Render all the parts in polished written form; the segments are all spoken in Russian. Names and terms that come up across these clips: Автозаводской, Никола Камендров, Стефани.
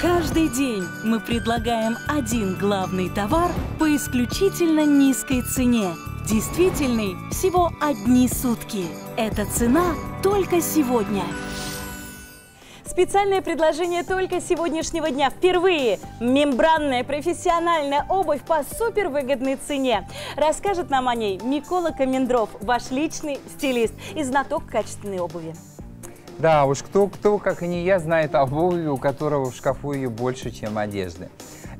Каждый день мы предлагаем один главный товар по исключительно низкой цене. Действительный всего одни сутки. Эта цена только сегодня. Специальное предложение только сегодняшнего дня. Впервые мембранная профессиональная обувь по супервыгодной цене. Расскажет нам о ней Никола Камендров, ваш личный стилист и знаток качественной обуви. Да уж, кто, как и не я, знает об обуви, у которого в шкафу ее больше, чем одежды.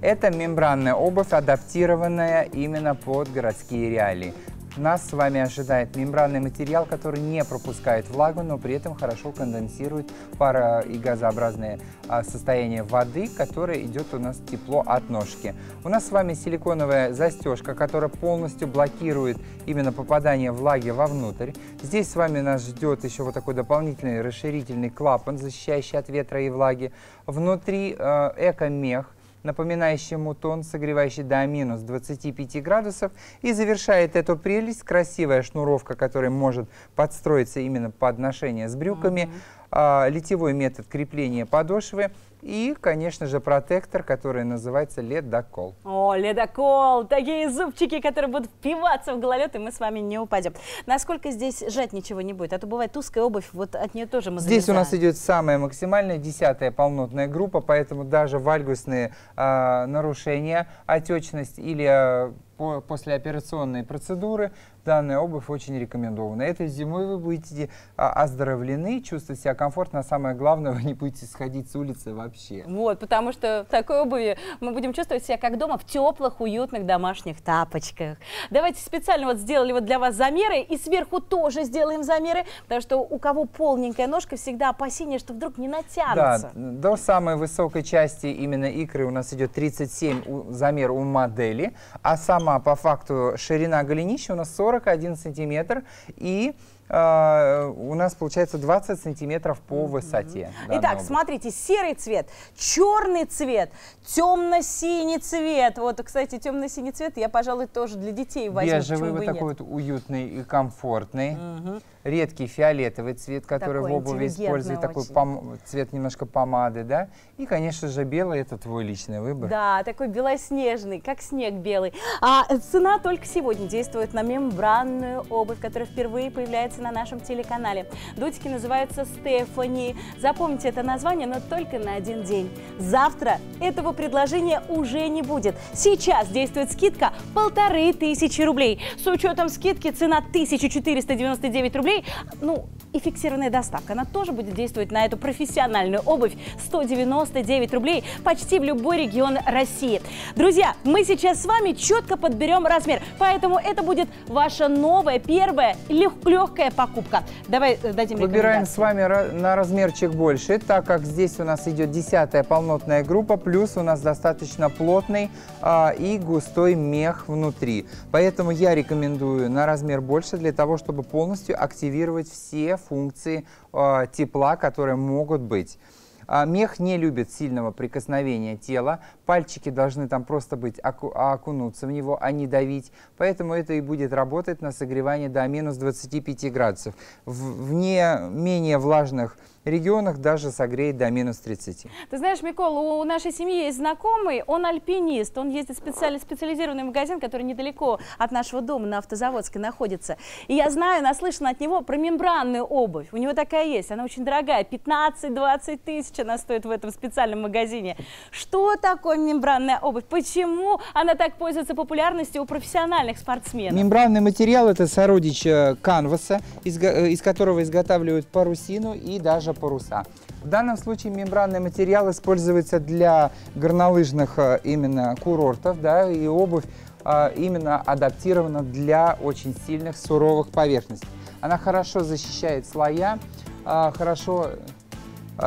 Это мембранная обувь, адаптированная именно под городские реалии. Нас с вами ожидает мембранный материал, который не пропускает влагу, но при этом хорошо конденсирует пара- и газообразное состояние воды, которое идет у нас тепло от ножки. У нас с вами силиконовая застежка, которая полностью блокирует именно попадание влаги вовнутрь. Здесь с вами нас ждет еще вот такой дополнительный расширительный клапан, защищающий от ветра и влаги. Внутри эко-мех, напоминающий мутон, согревающий до минус 25 градусов. И завершает эту прелесть красивая шнуровка, которая может подстроиться именно под ношение с брюками, литьевой метод крепления подошвы и, конечно же, протектор, который называется ледокол. О, ледокол! Такие зубчики, которые будут впиваться в гололед, и мы с вами не упадем. Насколько здесь жать ничего не будет? А то бывает узкая обувь, вот от нее тоже мы замерзаем. Здесь у нас идет самая максимальная, 10-я полнотная группа, поэтому даже вальгусные нарушения, отечность или послеоперационные процедуры, данная обувь очень рекомендована. Этой зимой вы будете оздоровлены, чувствовать себя комфортно, а самое главное, вы не будете сходить с улицы вообще. Вот, потому что в такой обуви мы будем чувствовать себя как дома в теплых, уютных домашних тапочках. Давайте специально вот сделали вот для вас замеры, и сверху тоже сделаем замеры, потому что у кого полненькая ножка, всегда опасение, что вдруг не натянутся. Да, до самой высокой части именно икры у нас идет 37 замер у модели, а сама по факту ширина голенища у нас 41 сантиметр, и у нас получается 20 сантиметров по высоте. Итак, смотрите, серый цвет, черный цвет, темно-синий цвет. Вот, кстати, темно-синий цвет я, пожалуй, тоже для детей возьму. Бежевый, вот такой вот уютный и комфортный. Редкий фиолетовый цвет, который в обуви используют, такой цвет немножко помады, да. И, конечно же, белый, это твой личный выбор. Да, такой белоснежный, как снег белый. А цена только сегодня действует на мембранную обувь, которая впервые появляется на нашем телеканале. Дутики называются Стефани. Запомните это название, но только на один день. Завтра этого предложения уже не будет. Сейчас действует скидка 1500 рублей. С учетом скидки цена 1499 рублей. Ну, и фиксированная доставка. Она тоже будет действовать на эту профессиональную обувь. 199 рублей почти в любой регион России. Друзья, мы сейчас с вами четко подберем размер. Поэтому это будет ваша новая, первая, легкая покупка. Давай дадим рекомендацию. Выбираем с вами на размерчик больше, так как здесь у нас идет 10-я полнотная группа, плюс у нас достаточно плотный и густой мех внутри. Поэтому я рекомендую на размер больше для того, чтобы полностью активировать все функции тепла, которые могут быть. Мех не любит сильного прикосновения тела, пальчики должны там просто быть окунуться в него, а не давить. Поэтому это и будет работать на согревание до минус 25 градусов. В не менее влажных регионах даже согреет до минус 30. Ты знаешь, Микола, у нашей семьи есть знакомый, он альпинист, он ездит в специализированный магазин, который недалеко от нашего дома на Автозаводской находится. И я знаю, наслышана от него про мембранную обувь. У него такая есть, она очень дорогая, 15-20 тысяч она стоит в этом специальном магазине. Что такое мембранная обувь? Почему она так пользуется популярностью у профессиональных спортсменов? Мембранный материал – это сородич канваса, из которого изготавливают парусину и даже паруса. В данном случае мембранный материал используется для горнолыжных именно курортов, да, и обувь именно адаптирована для очень сильных суровых поверхностей. Она хорошо защищает слоя, хорошо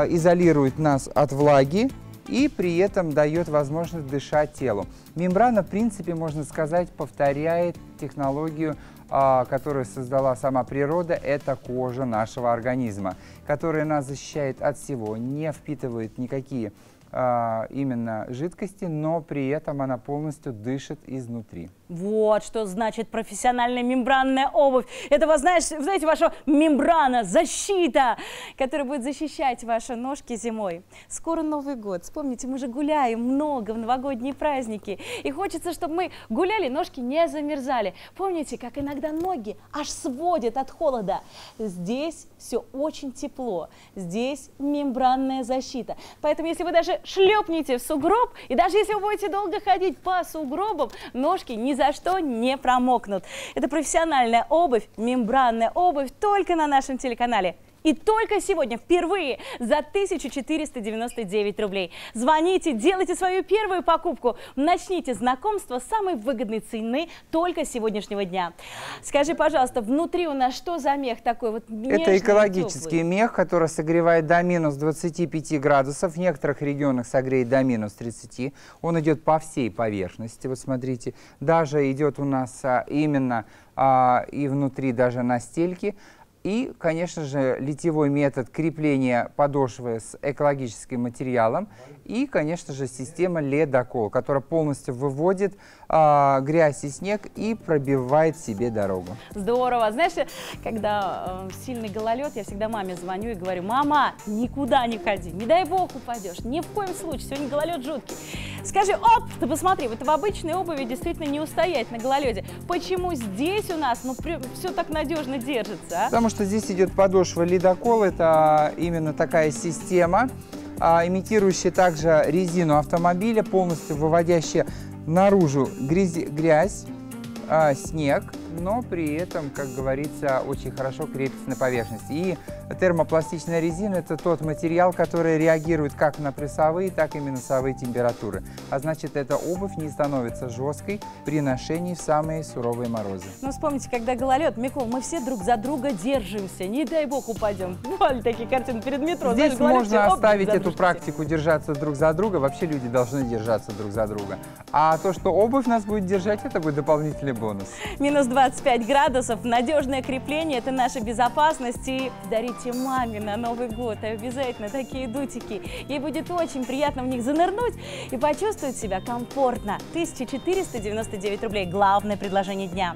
изолирует нас от влаги и при этом дает возможность дышать телу. Мембрана, в принципе, можно сказать, повторяет технологию, которую создала сама природа, это кожа нашего организма, которая нас защищает от всего, не впитывает никакие именно жидкости, но при этом она полностью дышит изнутри. Вот что значит профессиональная мембранная обувь. Это, знаете, ваша мембрана, защита, которая будет защищать ваши ножки зимой. Скоро Новый год. Вспомните, мы же гуляем много в новогодние праздники. И хочется, чтобы мы гуляли, ножки не замерзали. Помните, как иногда ноги аж сводят от холода? Здесь все очень тепло. Здесь мембранная защита. Поэтому, если вы даже шлепните в сугроб, и даже если вы будете долго ходить по сугробам, ножки не за что не промокнут. Это профессиональная обувь, мембранная обувь только на нашем телеканале. И только сегодня, впервые, за 1499 рублей. Звоните, делайте свою первую покупку. Начните знакомство с самой выгодной цены только сегодняшнего дня. Скажи, пожалуйста, внутри у нас что за мех такой? Вот нежный, это экологический мех, который согревает до минус 25 градусов. В некоторых регионах согреет до минус 30. Он идет по всей поверхности. Вот смотрите, даже идет у нас именно и внутри, даже на стельке. И, конечно же, литьевой метод крепления подошвы с экологическим материалом. И, конечно же, система ледокол, которая полностью выводит грязь и снег и пробивает себе дорогу. Здорово. Знаешь, когда сильный гололед, я всегда маме звоню и говорю: мама, никуда не ходи, не дай бог упадешь, ни в коем случае, сегодня гололед жуткий. Скажи, оп, ты посмотри, вот в обычной обуви действительно не устоять на гололеде. Почему здесь у нас все так надежно держится, а? Потому что здесь идет подошва ледокол, это именно такая система, имитирующая также резину автомобиля, полностью выводящая наружу грязь, снег, но при этом, как говорится, очень хорошо крепится на поверхности. И термопластичная резина – это тот материал, который реагирует как на плюсовые, так и минусовые температуры. А значит, эта обувь не становится жесткой при ношении в самые суровые морозы. Ну, вспомните, когда гололед, Микол, мы все друг за друга держимся, не дай бог упадем. Бывали такие картины перед метро. Здесь можно оставить эту практику держаться друг за друга. Вообще люди должны держаться друг за друга. А то, что обувь нас будет держать, это будет дополнительный бонус. Минус 25 градусов, надежное крепление – это наша безопасность. И дарите маме на Новый год обязательно такие дутики. Ей будет очень приятно в них занырнуть и почувствовать себя комфортно. 1499 рублей – главное предложение дня.